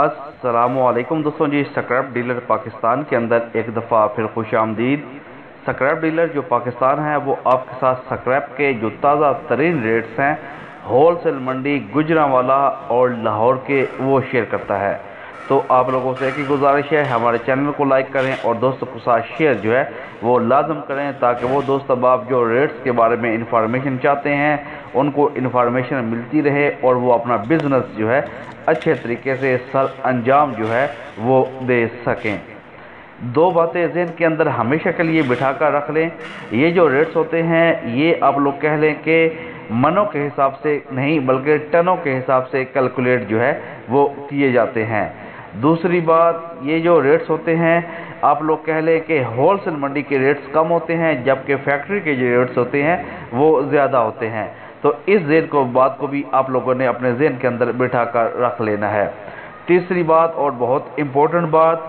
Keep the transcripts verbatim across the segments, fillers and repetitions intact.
अस्सलामुअलैकुम दोस्तों जी, सक्रब डीलर पाकिस्तान के अंदर एक दफ़ा फिर खुश आमदीद। सक्रब डीलर जो पाकिस्तान है वो आपके साथ सक्रब के जो ताज़ा तरीन रेट्स हैं होल सेल मंडी गुजरांवाला और लाहौर के वो शेयर करता है। तो आप लोगों से एक ही गुजारिश है, हमारे चैनल को लाइक करें और दोस्तों के साथ शेयर जो है वो लाजम करें, ताकि वो दोस्त अब आप जो रेट्स के बारे में इंफॉर्मेशन चाहते हैं उनको इन्फॉर्मेशन मिलती रहे और वो अपना बिज़नेस जो है अच्छे तरीके से सर अंजाम जो है वो दे सकें। दो बातें ज़हन के अंदर हमेशा के लिए बिठा कर रख लें। ये जो रेट्स होते हैं ये आप लोग कह लें कि मनों के हिसाब से नहीं बल्कि टनों के हिसाब से कैलकुलेट जो है वो किए जाते हैं। दूसरी बात, ये जो रेट्स होते हैं आप लोग कह लें कि होल सेल मंडी के रेट्स कम होते हैं, जबकि फैक्ट्री के जो रेट्स होते हैं वो ज़्यादा होते हैं। तो इस जेन को बात को भी आप लोगों ने अपने जेन के अंदर बिठा कर रख लेना है। तीसरी बात और बहुत इम्पोर्टेंट बात,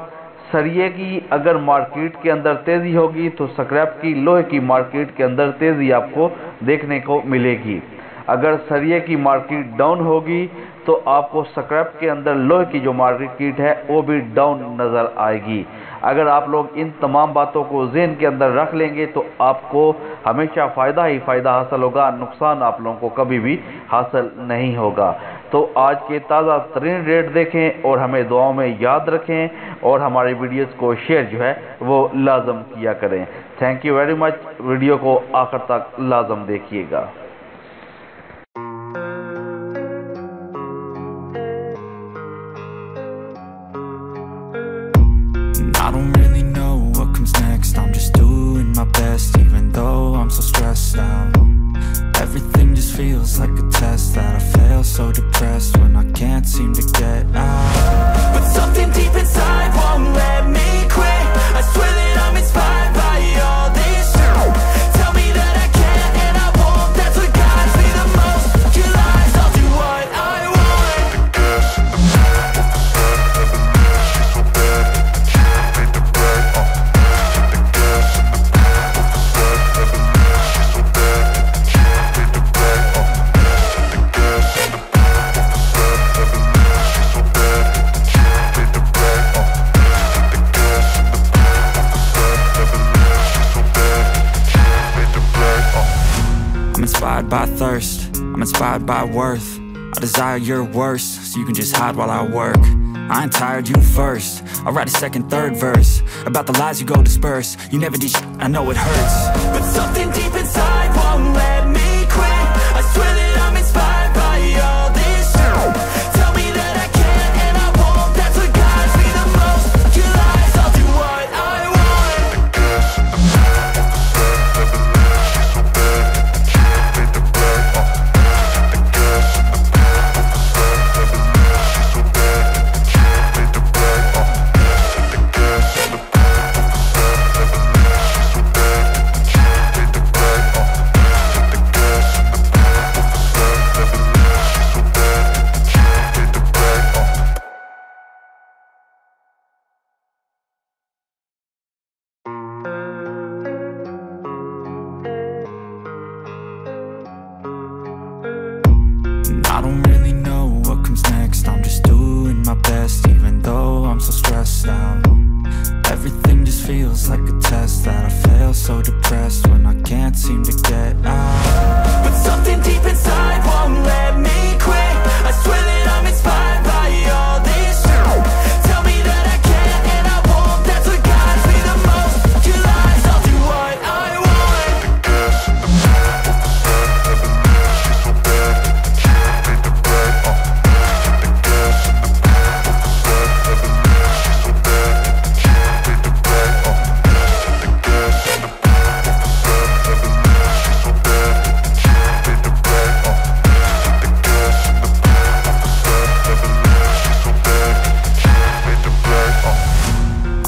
सरिये की अगर मार्केट के अंदर तेज़ी होगी तो सक्रैप की लोहे की मार्केट के अंदर तेज़ी आपको देखने को मिलेगी। अगर सरिये की मार्केट डाउन होगी तो आपको सक्रैप के अंदर लोहे की जो मार्केट है वो भी डाउन नज़र आएगी। अगर आप लोग इन तमाम बातों को ज़हन के अंदर रख लेंगे तो आपको हमेशा फ़ायदा ही फ़ायदा हासिल होगा, नुकसान आप लोगों को कभी भी हासिल नहीं होगा। तो आज के ताज़ा तरीन रेट देखें और हमें दुआओं में याद रखें और हमारे वीडियोस को शेयर जो है वो लाजम किया करें। Thank you very much, video को आखिर तक लाजम देखिएगा। I don't really know what comes next, I'm just doing my best even though I'm so stressed out. Everything just feels like a test that I fail, so depressed when I can't seem to get out. But something deep inside won't let me quit, I swear that I'm inspired by all this shit. Tell me that I can and I won't, that's what guides me the most. You lies, I'll do what I want. Inspired by thirst, I'm inspired by worth. I desire your worst, so you can just hide while I work. I ain't tired, you first. I'll write a second, third verse about the lies you go disperse. You never did shit, I know it hurts, but something deep inside won't let me quit. I swear that I'm inspired by all this shit. Tell me that I can and I won't, that's what guides me the most. You lies, I'll do what I want. I don't really know what comes next, I'm just doing my best even though I'm so stressed out. Everything just feels like a test that I fail, so depressed when I can't seem to get out. But something deep inside won't let me quit, I swear that I'm inspired by all this shit. Tell me that I can and I won't, that's what guides me the most. You lies, I'll do what I want.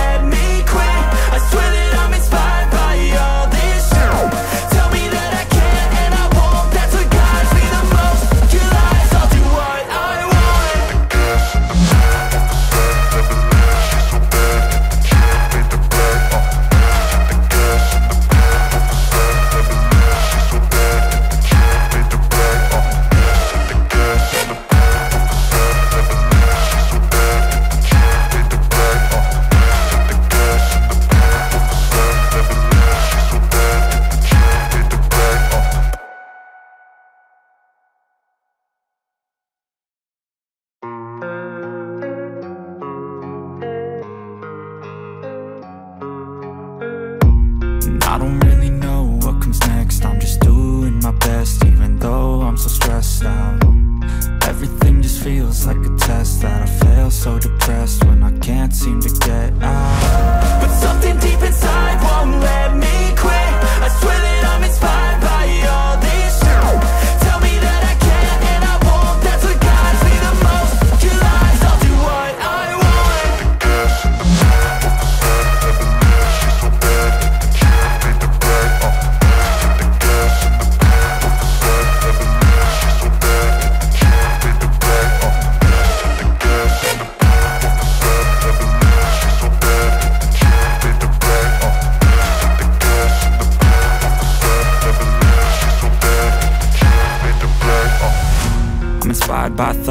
let me quit. I swear that I'm inspired by all this shit. Tell me that I can and I won't, that's what guides me the most. You lies, I'll do what I want. inspired by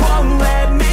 won't let me.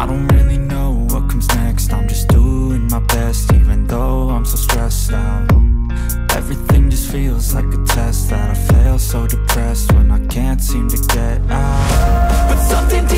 I don't really know what comes next, I'm just doing my best, even though I'm so stressed out. Everything just feels like a test that I fail, so depressed when I can't seem to get out. But something deep